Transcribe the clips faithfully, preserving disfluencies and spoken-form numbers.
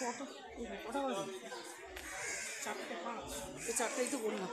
কত কথা বলো চারটে পাঁচ এই চারটেই তো বললাম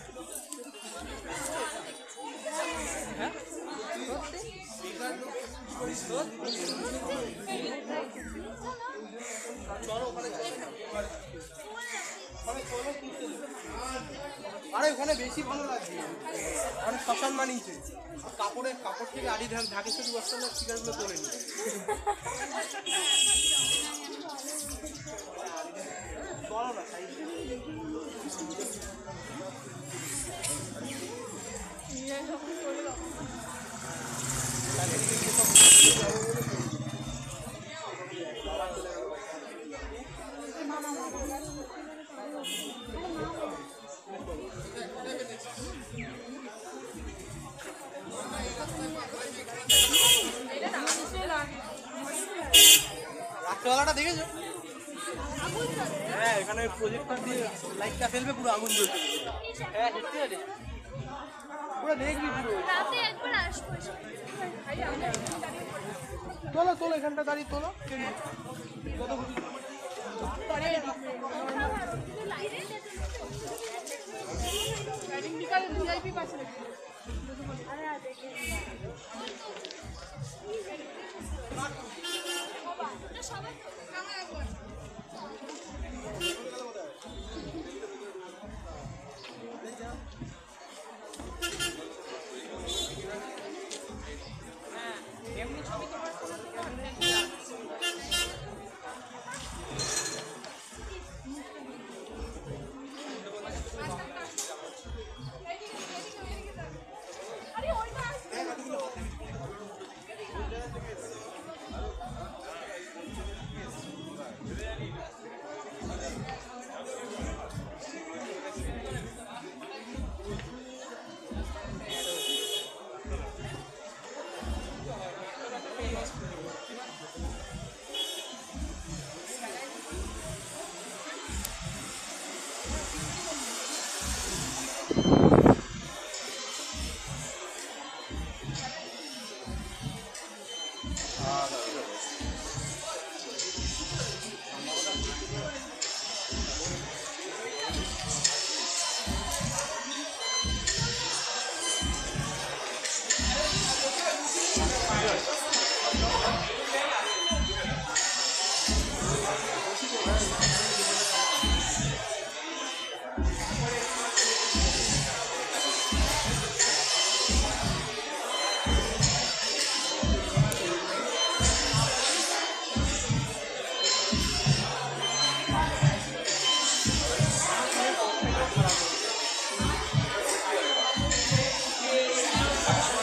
আরে ওখানে বেশি ভালো লাগছে অনেক ফসান মানিয়েছে কাপড়ের কাপড় থেকে আড়ি ঢাকে শুধু বসতে না সিগারগুলো তোলে নি বলো না তাই রাত্রিবেলাটা দেখেছো হ্যাঁ এখানে প্রজেক্টর দিয়ে লাইটটা ফেলবে পুরো আগুন জ্বলছে হ্যাঁ দেখতে পারে পুরো দেখবি পুরো রাতে একবার আসবো তোলো তোলো এখানটা দাঁড়িয়ে তোলো কত খুশি এমনি ছবি Thank you.